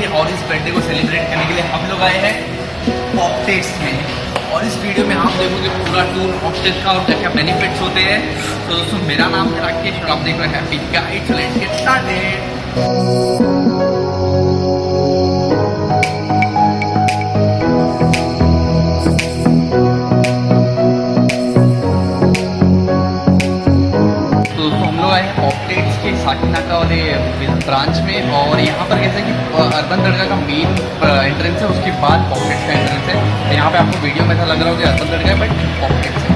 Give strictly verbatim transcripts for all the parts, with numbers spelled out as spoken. Birthday है और इस बर्थडे को सेलिब्रेट करने के लिए हम लोग आए हैं पॉप टार्ट्स में। और इस वीडियो में हम देखोगे पूरा टूर पॉप टार्ट्स का और क्या क्या बेनिफिट्स होते हैं। तो दोस्तों मेरा नाम है राकेश और आप देख रहे हैं happy guide. Let's get started. Sakinaka वाले ब्रांच में और यहाँ पर कैसे कि अर्बन लड़का का मेन एंट्रेंस है, उसके बाद पॉप टार्ट्स का एंट्रेंस है। यहाँ पे आपको वीडियो में ऐसा लग रहा होगा अर्बन लड़का है बट पॉप टार्ट्स है।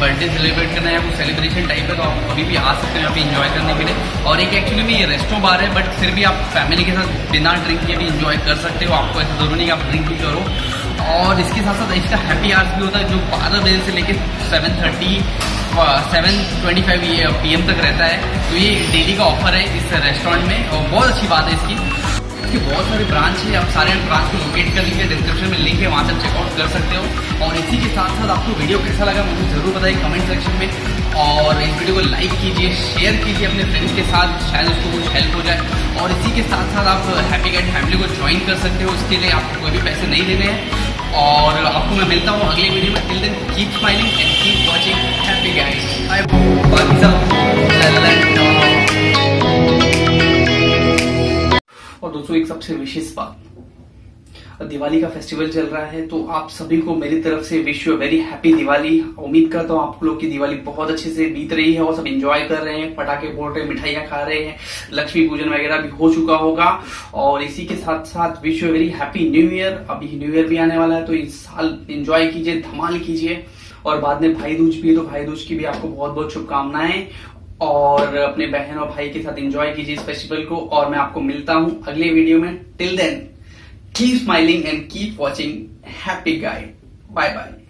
बर्थडे सेलिब्रेट करना है वो सेलिब्रेशन टाइप है तो आप कभी भी आ सकते हैं यहाँ पे एंजॉय करने के लिए। और एक एक्चुअली में ये रेस्टोरेंट बार है बट फिर भी आप फैमिली के साथ बिना ड्रिंक के भी एंजॉय कर सकते हो। आपको ऐसा जरूरी नहीं कि आप ड्रिंक ही करो। और इसके साथ साथ इसका हैप्पी आवर्स भी होता है जो बारह बजे से लेकर seven thirty seven twenty five P M तक रहता है। तो ये डेली का ऑफर है इस रेस्टोरेंट में और बहुत अच्छी बात है इसकी। इसके बहुत सारे ब्रांच है, आप सारे ब्रांच को लोकेट कर लीजिए, डिस्क्रिप्शन में लिंक है, वहाँ से आप चेकआउट कर सकते हो। और इसी के साथ साथ आपको वीडियो कैसा लगा मुझे जरूर बताइए कमेंट सेक्शन में। और इस वीडियो को लाइक कीजिए, शेयर कीजिए अपने फ्रेंड्स के साथ, शायद उसको कुछ हेल्प हो जाए। और इसी के साथ साथ आप हैप्पी गाइड फैमिली को ज्वाइन कर सकते हो, उसके लिए आपको कोई भी पैसे नहीं देने हैं। और आपको मैं मिलता हूँ अगले वीडियो में। Till then keep smiling and keep watching happy guide. और दोस्तों एक सबसे विशेष बात, दिवाली का फेस्टिवल चल रहा है तो आप सभी को मेरी तरफ से wish you a very happy Diwali. उम्मीद करता हूँ आप लोग की दिवाली बहुत अच्छे से बीत रही है और सब एंजॉय कर रहे हैं, पटाखे फोड़ रहे हैं, मिठाइयाँ खा रहे हैं, लक्ष्मी पूजन वगैरह भी हो चुका होगा। और इसी के साथ साथ wish you a very happy new year. अभी न्यू ईयर भी आने वाला है तो इस साल एंजॉय कीजिए, धमाल कीजिए। और बाद में भाई दूज भी है तो भाई दूज की भी आपको बहुत बहुत शुभकामनाएं। और अपने बहन और भाई के साथ एंजॉय कीजिए इस फेस्टिवल को। और मैं आपको मिलता हूँ अगले वीडियो में। Till then keep smiling and keep watching happy guide. Bye bye.